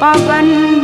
पवन